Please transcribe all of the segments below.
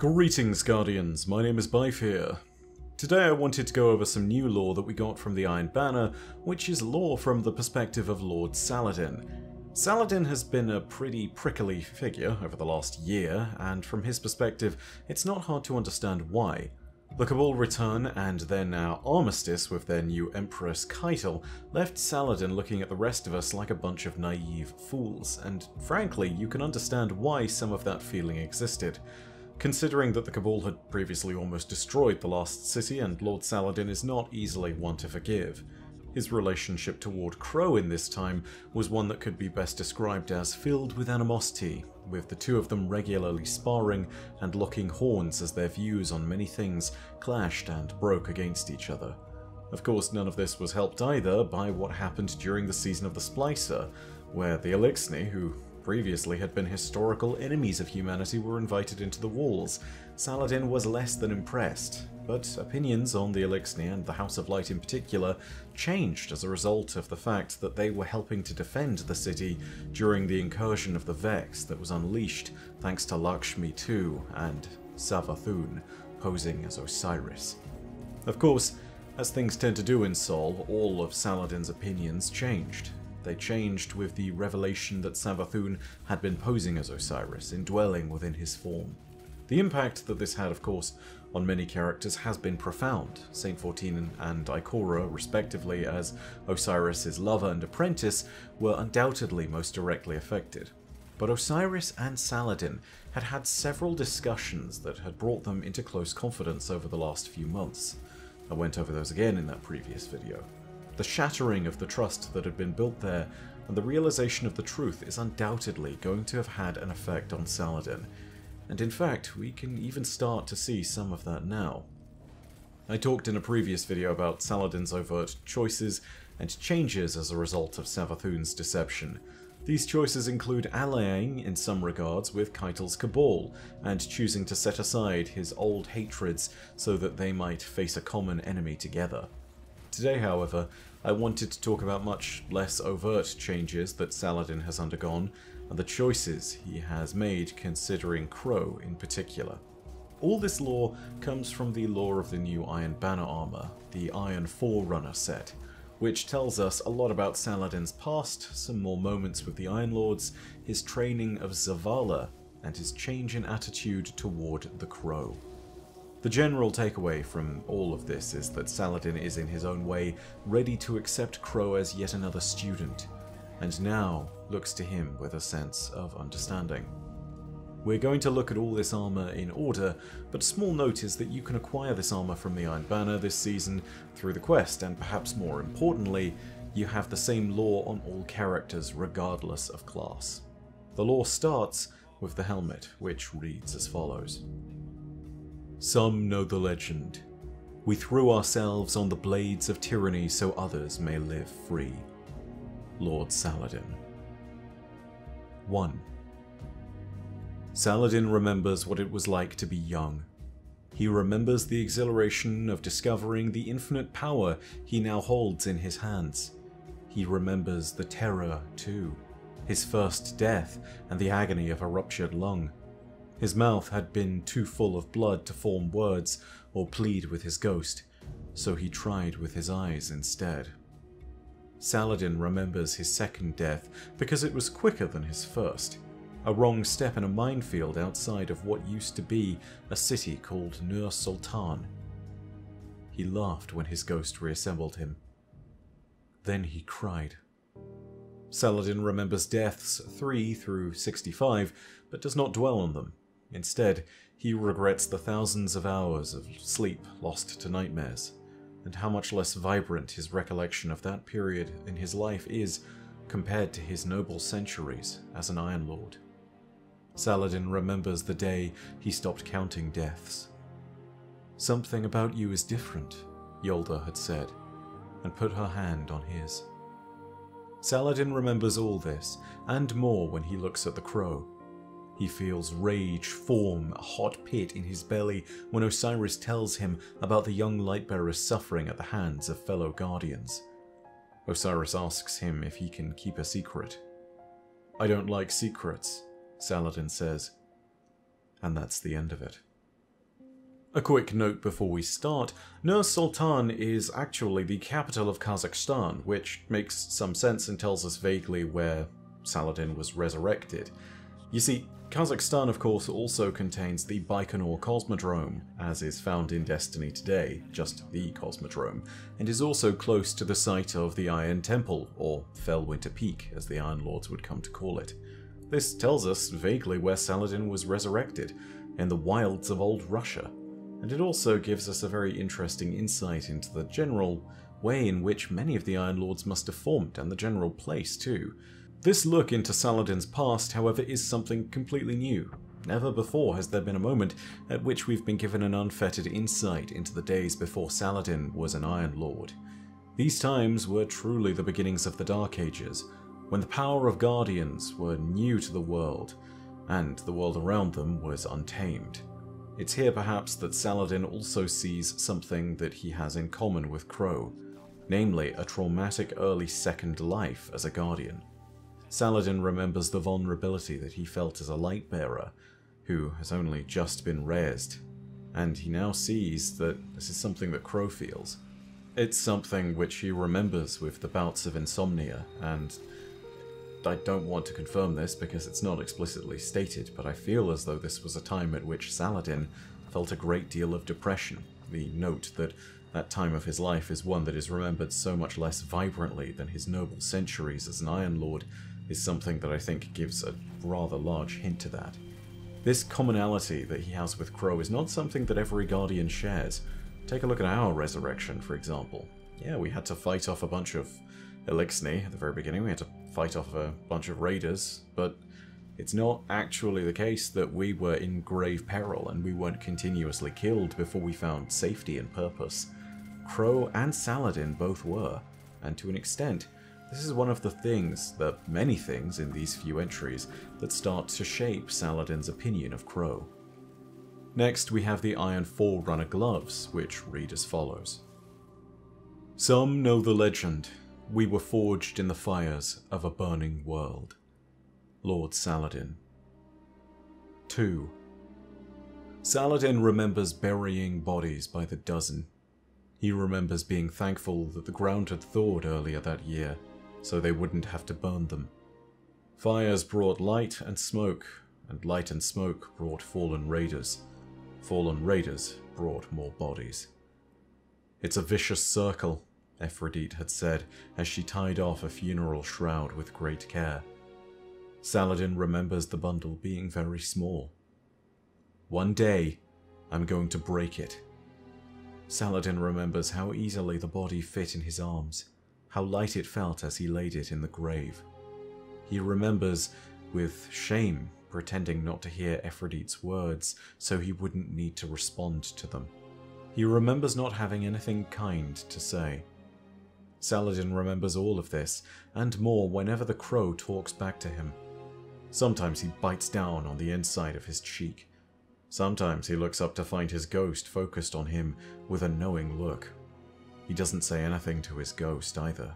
Greetings, Guardians, my name is Byf here. Today I wanted to go over some new lore that we got from the Iron Banner, which is lore from the perspective of Lord Saladin. Saladin has been a pretty prickly figure over the last year, and from his perspective it's not hard to understand why. The Cabal return and their now armistice with their new Empress Keitel left Saladin looking at the rest of us like a bunch of naive fools, and frankly you can understand why some of that feeling existed. Considering that the Cabal had previously almost destroyed the last city, and Lord Saladin is not easily one to forgive. His relationship toward Crow in this time was one that could be best described as filled with animosity, with the two of them regularly sparring and locking horns as their views on many things clashed and broke against each other. Of course, none of this was helped either by what happened during the Season of the Splicer, where the Eliksni, who previously had been historical enemies of humanity, were invited into the walls. Saladin was less than impressed, but opinions on the Eliksni and the House of Light in particular changed as a result of the fact that they were helping to defend the city during the incursion of the Vex that was unleashed thanks to Lakshmi II and Savathûn posing as Osiris. Of course, as things tend to do in Sol, all of Saladin's opinions changed. They changed with the revelation that Savathûn had been posing as Osiris, indwelling within his form. The impact that this had, of course, on many characters has been profound. Saint Fourteen and Ikora, respectively, as Osiris's lover and apprentice, were undoubtedly most directly affected. But Osiris and Saladin had had several discussions that had brought them into close confidence over the last few months. I went over those again in that previous video. The shattering of the trust that had been built there and the realization of the truth is undoubtedly going to have had an effect on Saladin, and in fact we can even start to see some of that now. I talked in a previous video about Saladin's overt choices and changes as a result of Savathun's deception. These choices include allying in some regards with Keitel's Cabal and choosing to set aside his old hatreds so that they might face a common enemy together. Today, however, I wanted to talk about much less overt changes that Saladin has undergone, and the choices he has made considering Crow in particular. All this lore comes from the lore of the new Iron Banner armor, the Iron Forerunner set, which tells us a lot about Saladin's past, some more moments with the Iron Lords, his training of Zavala, and his change in attitude toward the Crow. The general takeaway from all of this is that Saladin is in his own way ready to accept Crow as yet another student, and now looks to him with a sense of understanding. We're going to look at all this armor in order, but small note is that you can acquire this armor from the Iron Banner this season through the quest, and perhaps more importantly, you have the same lore on all characters regardless of class. The lore starts with the helmet, which reads as follows. Some know the legend. We threw ourselves on the blades of tyranny so others may live free. Lord Saladin. 1. Saladin remembers what it was like to be young. He remembers the exhilaration of discovering the infinite power he now holds in his hands. He remembers the terror too, his first death and the agony of a ruptured lung. His mouth had been too full of blood to form words or plead with his ghost, so he tried with his eyes instead. Saladin remembers his second death because it was quicker than his first, a wrong step in a minefield outside of what used to be a city called Nur Sultan. He laughed when his ghost reassembled him. Then he cried. Saladin remembers deaths 3 through 65, but does not dwell on them. Instead, he regrets the thousands of hours of sleep lost to nightmares, and how much less vibrant his recollection of that period in his life is compared to his noble centuries as an Iron Lord. Saladin remembers the day he stopped counting deaths. "Something about you is different," Yolda had said, and put her hand on his. Saladin remembers all this, and more when he looks at the Crow. He feels rage form a hot pit in his belly when Osiris tells him about the young Lightbearer's suffering at the hands of fellow Guardians. Osiris asks him if he can keep a secret. "I don't like secrets," Saladin says. And that's the end of it. A quick note before we start, Nur Sultan is actually the capital of Kazakhstan, which makes some sense and tells us vaguely where Saladin was resurrected. You see, Kazakhstan of course also contains the Baikonur Cosmodrome, as is found in Destiny today, just the Cosmodrome, and is also close to the site of the Iron Temple, or Felwinter Peak as the Iron Lords would come to call it. This tells us vaguely where Saladin was resurrected, in the wilds of old Russia. And it also gives us a very interesting insight into the general way in which many of the Iron Lords must have formed, and the general place too. This look into Saladin's past, however, is something completely new. Never before has there been a moment at which we've been given an unfettered insight into the days before Saladin was an Iron Lord. These times were truly the beginnings of the Dark Ages, when the power of Guardians were new to the world, and the world around them was untamed. It's here perhaps that Saladin also sees something that he has in common with Crow, namely a traumatic early second life as a Guardian. Saladin remembers the vulnerability that he felt as a Lightbearer, who has only just been raised, and he now sees that this is something that Crow feels. It's something which he remembers with the bouts of insomnia, and I don't want to confirm this because it's not explicitly stated, but I feel as though this was a time at which Saladin felt a great deal of depression. The note that that time of his life is one that is remembered so much less vibrantly than his noble centuries as an Iron Lord is something that I think gives a rather large hint to that. This commonality that he has with Crow is not something that every Guardian shares. Take a look at our resurrection, for example. Yeah, we had to fight off a bunch of Eliksni at the very beginning, we had to fight off a bunch of raiders, but it's not actually the case that we were in grave peril and we weren't continuously killed before we found safety and purpose. Crow and Saladin both were, and to an extent, this is one of the things, the many things in these few entries, that start to shape Saladin's opinion of Crow. Next we have the Iron Forerunner gloves, which read as follows. Some know the legend. We were forged in the fires of a burning world. Lord Saladin. 2. Saladin remembers burying bodies by the dozen. He remembers being thankful that the ground had thawed earlier that year, so they wouldn't have to burn them. Fires brought light and smoke, and light and smoke brought fallen raiders. Fallen raiders brought more bodies. It's a vicious circle, Efrideet had said as she tied off a funeral shroud with great care. Saladin remembers the bundle being very small. One day, I'm going to break it. Saladin remembers how easily the body fit in his arms, how light it felt as he laid it in the grave. He remembers, with shame, pretending not to hear Ephrodite's words so he wouldn't need to respond to them. He remembers not having anything kind to say. Saladin remembers all of this, and more whenever the Crow talks back to him. Sometimes he bites down on the inside of his cheek. Sometimes he looks up to find his ghost focused on him with a knowing look. He doesn't say anything to his ghost either.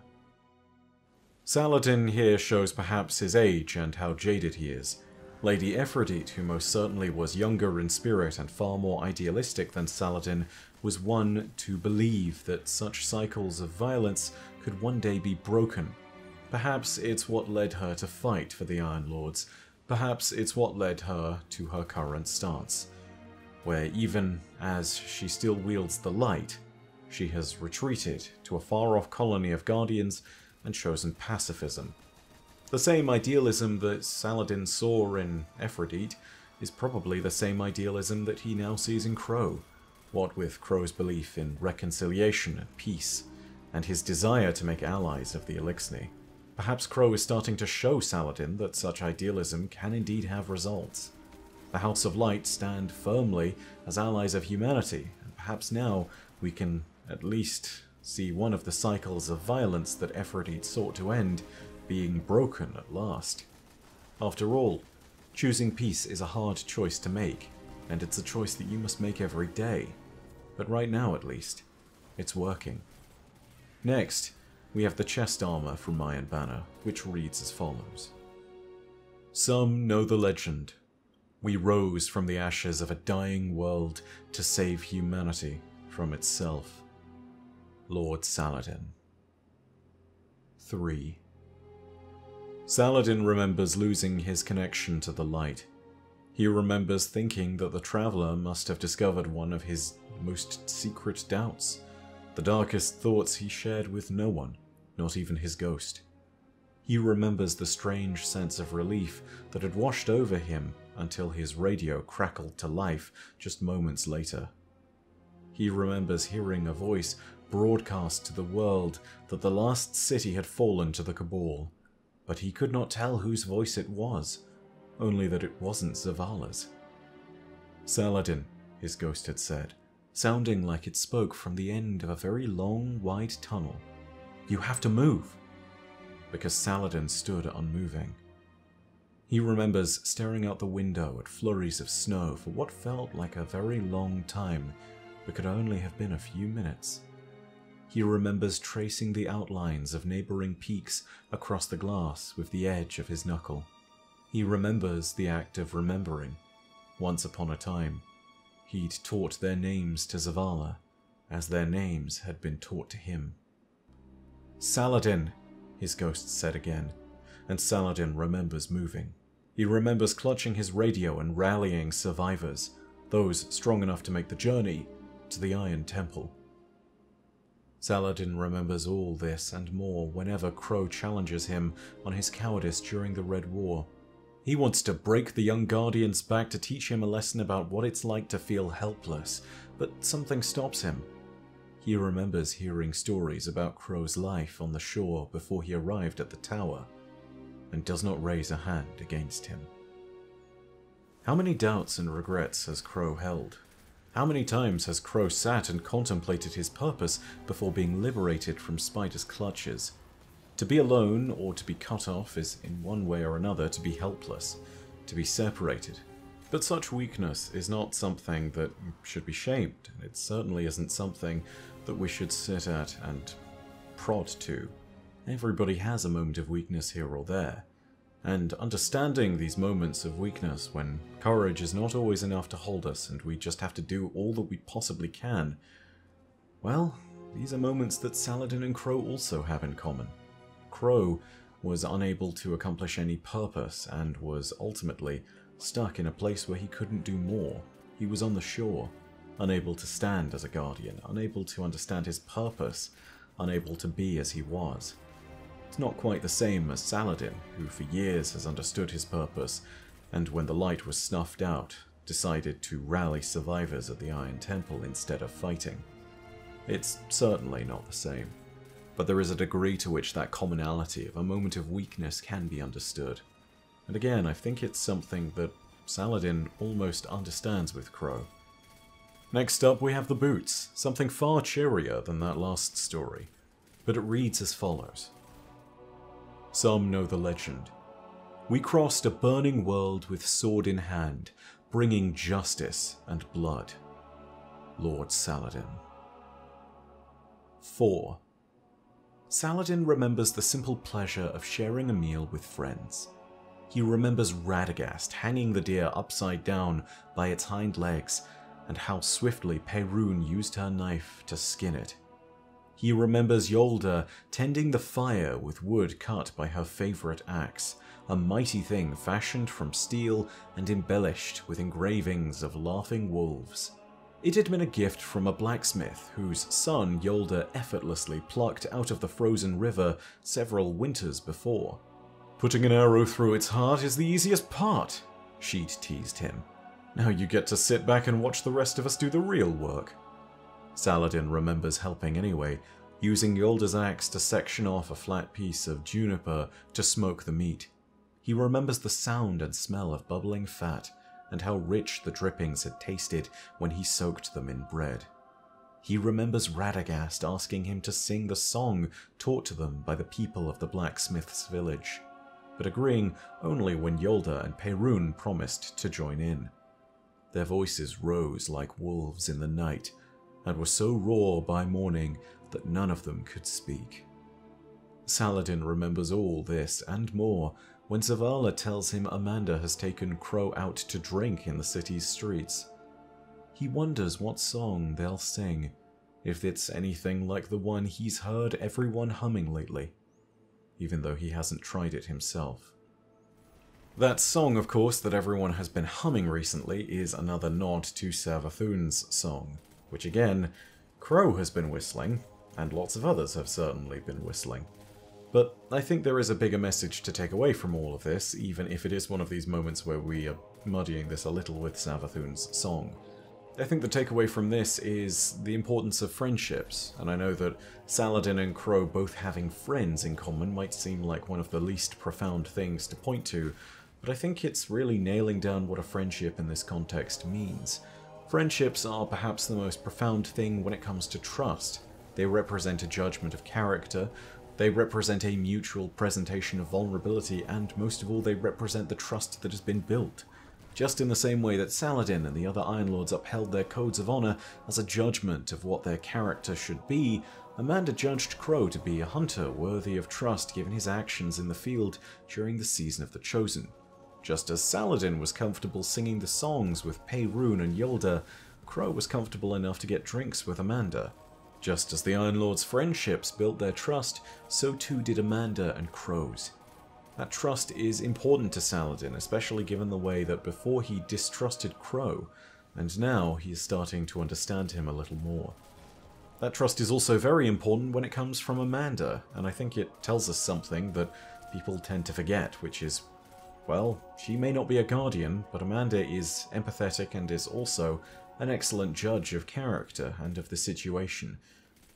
Saladin here shows perhaps his age and how jaded he is. Lady Ephrodite, who most certainly was younger in spirit and far more idealistic than Saladin, was one to believe that such cycles of violence could one day be broken. Perhaps it's what led her to fight for the Iron Lords. Perhaps it's what led her to her current stance, where even as she still wields the light, she has retreated to a far-off colony of Guardians and chosen pacifism. The same idealism that Saladin saw in Ephrodite is probably the same idealism that he now sees in Crow, what with Crow's belief in reconciliation and peace, and his desire to make allies of the Eliksni. Perhaps Crow is starting to show Saladin that such idealism can indeed have results. The House of Light stand firmly as allies of humanity, and perhaps now we can at least see one of the cycles of violence that Ephrodite sought to end being broken at last. After all, choosing peace is a hard choice to make, and it's a choice that you must make every day. But right now, at least, it's working. Next, we have the chest armor from Iron Banner, which reads as follows. Some know the legend. We rose from the ashes of a dying world to save humanity from itself. Lord Saladin. 3. Saladin remembers losing his connection to the light. He remembers thinking that the Traveller must have discovered one of his most secret doubts, the darkest thoughts he shared with no one, not even his ghost. He remembers the strange sense of relief that had washed over him until his radio crackled to life just moments later. He remembers hearing a voice broadcast to the world that the last city had fallen to the Cabal, but he could not tell whose voice it was, only that it wasn't Zavala's. "Saladin," his ghost had said, sounding like it spoke from the end of a very long, wide tunnel. "You have to move!" Because Saladin stood unmoving. He remembers staring out the window at flurries of snow for what felt like a very long time, but could only have been a few minutes. He remembers tracing the outlines of neighboring peaks across the glass with the edge of his knuckle. He remembers the act of remembering. Once upon a time, he'd taught their names to Zavala, as their names had been taught to him. "Saladin," his ghost said again, and Saladin remembers moving. He remembers clutching his radio and rallying survivors, those strong enough to make the journey to the Iron Temple. Saladin remembers all this and more whenever Crow challenges him on his cowardice during the Red War. He wants to break the young Guardian's back to teach him a lesson about what it's like to feel helpless, but something stops him. He remembers hearing stories about Crow's life on the shore before he arrived at the tower, and does not raise a hand against him. How many doubts and regrets has Crow held? How many times has Crow sat and contemplated his purpose before being liberated from Spider's clutches? To be alone or to be cut off is, in one way or another, to be helpless, to be separated. But such weakness is not something that should be shamed, and it certainly isn't something that we should sit at and prod to. Everybody has a moment of weakness here or there. And understanding these moments of weakness when courage is not always enough to hold us and we just have to do all that we possibly can, well, these are moments that Saladin and Crow also have in common. Crow was unable to accomplish any purpose and was ultimately stuck in a place where he couldn't do more. He was on the shore, unable to stand as a guardian, unable to understand his purpose, unable to be as he was. It's not quite the same as Saladin, who for years has understood his purpose, and when the light was snuffed out, decided to rally survivors at the Iron Temple instead of fighting. It's certainly not the same, but there is a degree to which that commonality of a moment of weakness can be understood. And again, I think it's something that Saladin almost understands with Crow. Next up we have the boots, something far cheerier than that last story, but it reads as follows. Some know the legend. We crossed a burning world with sword in hand, bringing justice and blood. Lord Saladin. 4. Saladin remembers the simple pleasure of sharing a meal with friends. He remembers Radagast hanging the deer upside down by its hind legs, and how swiftly Peyrun used her knife to skin it. He remembers Yolda tending the fire with wood cut by her favourite axe, a mighty thing fashioned from steel and embellished with engravings of laughing wolves. It had been a gift from a blacksmith whose son Yolda effortlessly plucked out of the frozen river several winters before. "Putting an arrow through its heart is the easiest part," she'd teased him. "Now you get to sit back and watch the rest of us do the real work." Saladin remembers helping anyway, using Yolda's axe to section off a flat piece of juniper to smoke the meat. He remembers the sound and smell of bubbling fat, and how rich the drippings had tasted when he soaked them in bread. He remembers Radagast asking him to sing the song taught to them by the people of the blacksmith's village, but agreeing only when Yolda and Peyrun promised to join in. Their voices rose like wolves in the night, and were so raw by morning that none of them could speak. Saladin remembers all this and more when Zavala tells him Amanda has taken Crow out to drink in the city's streets. He wonders what song they'll sing, if it's anything like the one he's heard everyone humming lately, even though he hasn't tried it himself. That song, of course, that everyone has been humming recently is another nod to Savathun's song, which again, Crow has been whistling, and lots of others have certainly been whistling. But I think there is a bigger message to take away from all of this, even if it is one of these moments where we are muddying this a little with Savathun's song. I think the takeaway from this is the importance of friendships, and I know that Saladin and Crow both having friends in common might seem like one of the least profound things to point to, but I think it's really nailing down what a friendship in this context means. Friendships are perhaps the most profound thing when it comes to trust. They represent a judgment of character, they represent a mutual presentation of vulnerability, and most of all they represent the trust that has been built. Just in the same way that Saladin and the other Iron Lords upheld their codes of honor as a judgment of what their character should be, Amanda judged Crow to be a hunter worthy of trust given his actions in the field during the Season of the Chosen. Just as Saladin was comfortable singing the songs with Peyrun and Yolda, Crow was comfortable enough to get drinks with Amanda. Just as the Iron Lords' friendships built their trust, so too did Amanda and Crow's. That trust is important to Saladin, especially given the way that before he distrusted Crow, and now he is starting to understand him a little more. That trust is also very important when it comes from Amanda, and I think it tells us something that people tend to forget, which is, well, she may not be a guardian, but Amanda is empathetic and is also an excellent judge of character and of the situation,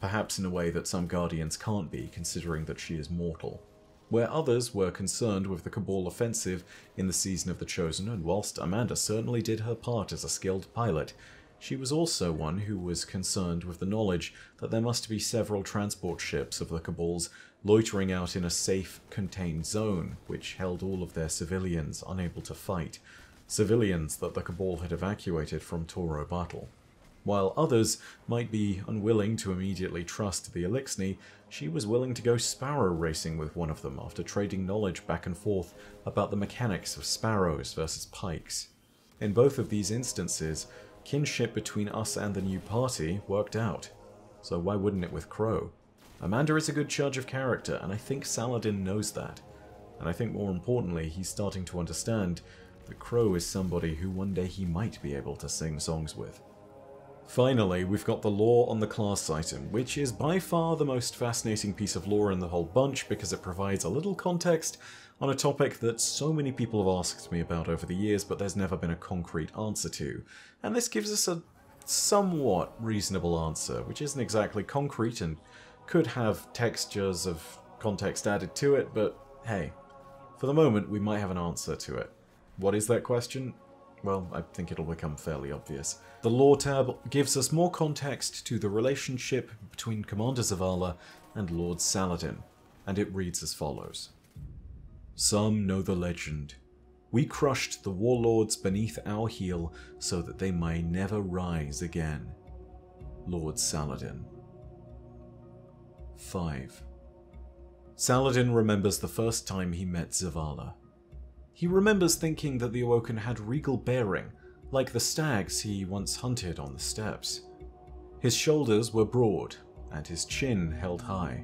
perhaps in a way that some guardians can't be, considering that she is mortal. Where others were concerned with the Cabal offensive in the Season of the Chosen, and whilst Amanda certainly did her part as a skilled pilot, she was also one who was concerned with the knowledge that there must be several transport ships of the Cabals loitering out in a safe, contained zone, which held all of their civilians unable to fight, civilians that the Cabal had evacuated from Toro Battle. While others might be unwilling to immediately trust the Eliksni, she was willing to go sparrow racing with one of them after trading knowledge back and forth about the mechanics of sparrows versus pikes. In both of these instances, kinship between us and the new party worked out, so why wouldn't it with Crow? Amanda is a good judge of character, and I think Saladin knows that. And I think more importantly, he's starting to understand that Crow is somebody who one day he might be able to sing songs with. Finally, we've got the lore on the class item, which is by far the most fascinating piece of lore in the whole bunch because it provides a little context on a topic that so many people have asked me about over the years, but there's never been a concrete answer to. And this gives us a somewhat reasonable answer, which isn't exactly concrete and could have textures of context added to it, but hey, for the moment we might have an answer to it. What is that question? Well, I think it'll become fairly obvious. The lore tab gives us more context to the relationship between Commander Zavala and Lord Saladin, and it reads as follows. Some know the legend. We crushed the warlords beneath our heel so that they may never rise again. Lord Saladin. 5. Saladin remembers the first time he met Zavala. He remembers thinking that the Awoken had regal bearing, like the stags he once hunted on the steppes. His shoulders were broad, and his chin held high.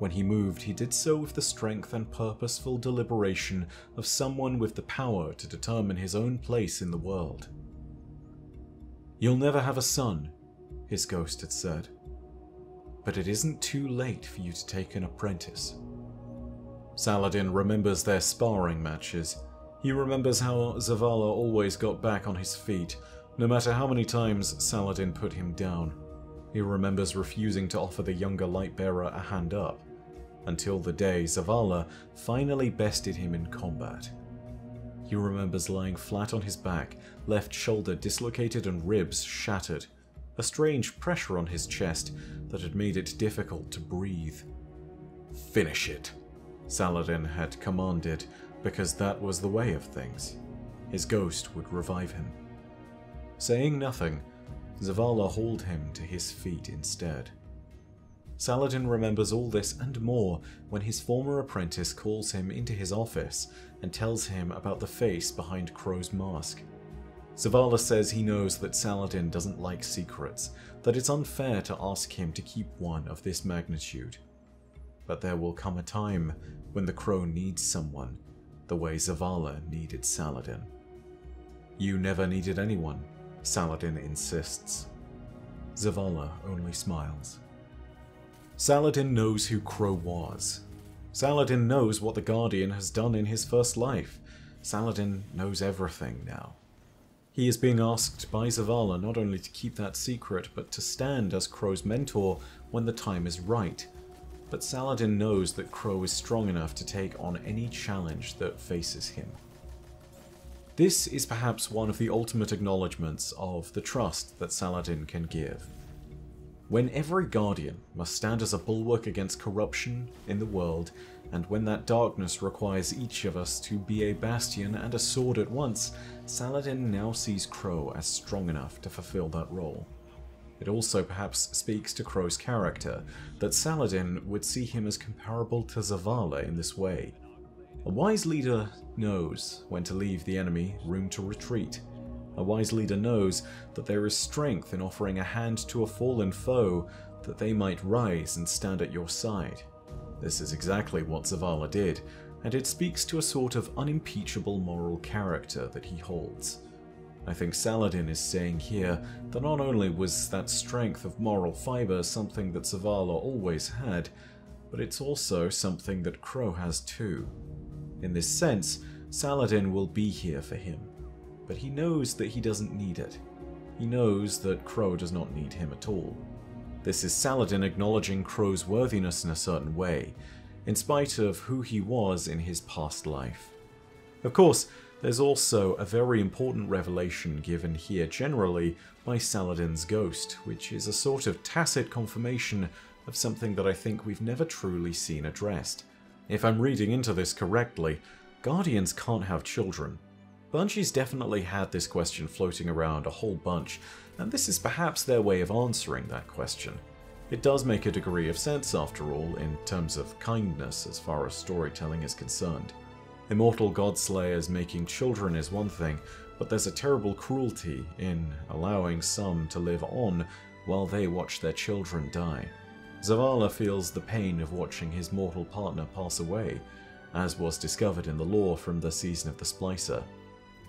When he moved, he did so with the strength and purposeful deliberation of someone with the power to determine his own place in the world. "You'll never have a son," his ghost had said, "but it isn't too late for you to take an apprentice." Saladin remembers their sparring matches. He remembers how Zavala always got back on his feet, no matter how many times Saladin put him down. He remembers refusing to offer the younger Lightbearer a hand up, until the day Zavala finally bested him in combat. He remembers lying flat on his back, left shoulder dislocated and ribs shattered, a strange pressure on his chest that had made it difficult to breathe. "Finish it," Saladin had commanded, because that was the way of things. His ghost would revive him. Saying nothing, Zavala hauled him to his feet instead. Saladin remembers all this and more when his former apprentice calls him into his office and tells him about the face behind Crow's mask. Zavala says he knows that Saladin doesn't like secrets, that it's unfair to ask him to keep one of this magnitude. But there will come a time when the Crow needs someone, the way Zavala needed Saladin. You never needed anyone, Saladin insists. Zavala only smiles. Saladin knows who Crow was. Saladin knows what the Guardian has done in his first life. Saladin knows everything now. He is being asked by Zavala not only to keep that secret, but to stand as Crow's mentor when the time is right. But Saladin knows that Crow is strong enough to take on any challenge that faces him. This is perhaps one of the ultimate acknowledgements of the trust that Saladin can give. When every Guardian must stand as a bulwark against corruption in the world, and when that darkness requires each of us to be a bastion and a sword at once, Saladin now sees Crow as strong enough to fulfill that role. It also perhaps speaks to Crow's character, that Saladin would see him as comparable to Zavala in this way. A wise leader knows when to leave the enemy room to retreat. A wise leader knows that there is strength in offering a hand to a fallen foe, that they might rise and stand at your side. This is exactly what Zavala did, and it speaks to a sort of unimpeachable moral character that he holds. I think Saladin is saying here that not only was that strength of moral fiber something that Zavala always had, but it's also something that Crow has too. In this sense, Saladin will be here for him. But he knows that he doesn't need it. He knows that Crow does not need him at all. This is Saladin acknowledging Crow's worthiness in a certain way, in spite of who he was in his past life. Of course, there's also a very important revelation given here generally by Saladin's ghost, which is a sort of tacit confirmation of something that I think we've never truly seen addressed. If I'm reading into this correctly, Guardians can't have children. Banshees definitely had this question floating around a whole bunch, and this is perhaps their way of answering that question. It does make a degree of sense, after all, in terms of kindness as far as storytelling is concerned. Immortal godslayers making children is one thing, but there's a terrible cruelty in allowing some to live on while they watch their children die. Zavala feels the pain of watching his mortal partner pass away, as was discovered in the lore from the Season of the Splicer.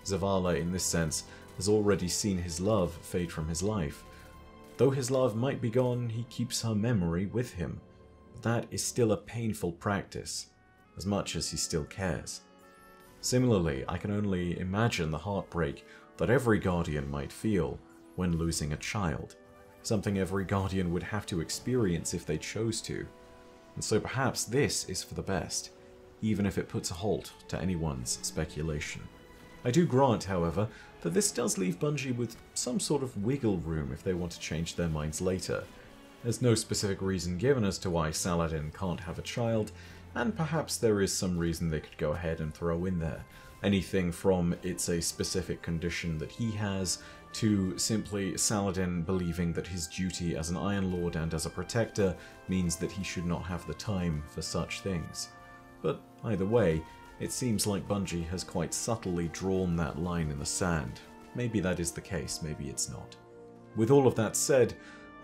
Zavala, in this sense, has already seen his love fade from his life. Though his love might be gone, he keeps her memory with him. But that is still a painful practice, as much as he still cares. Similarly, I can only imagine the heartbreak that every Guardian might feel when losing a child, something every Guardian would have to experience if they chose to. And so perhaps this is for the best, even if it puts a halt to anyone's speculation. I do grant, however, that this does leave Bungie with some sort of wiggle room if they want to change their minds later. There's no specific reason given as to why Saladin can't have a child, and perhaps there is some reason they could go ahead and throw in there. Anything from it's a specific condition that he has, to simply Saladin believing that his duty as an Iron Lord and as a protector means that he should not have the time for such things. But either way, it seems like Bungie has quite subtly drawn that line in the sand. Maybe that is the case, maybe it's not. With all of that said,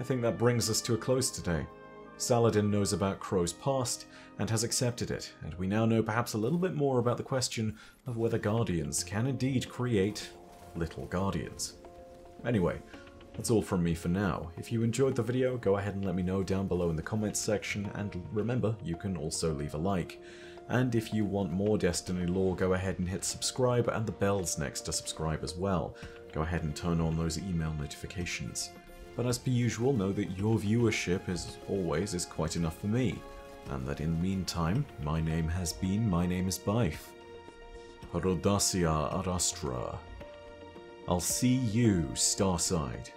I think that brings us to a close today. Saladin knows about Crow's past and has accepted it, and we now know perhaps a little bit more about the question of whether Guardians can indeed create little Guardians. Anyway, that's all from me for now. If you enjoyed the video, go ahead and let me know down below in the comments section, and remember, you can also leave a like. And if you want more Destiny lore, go ahead and hit subscribe and the bells next to subscribe as well. Go ahead and turn on those email notifications. But as per usual, know that your viewership, as always, is quite enough for me. And that in the meantime, my name is Byf. Rodasia Arastra. I'll see you, Starside.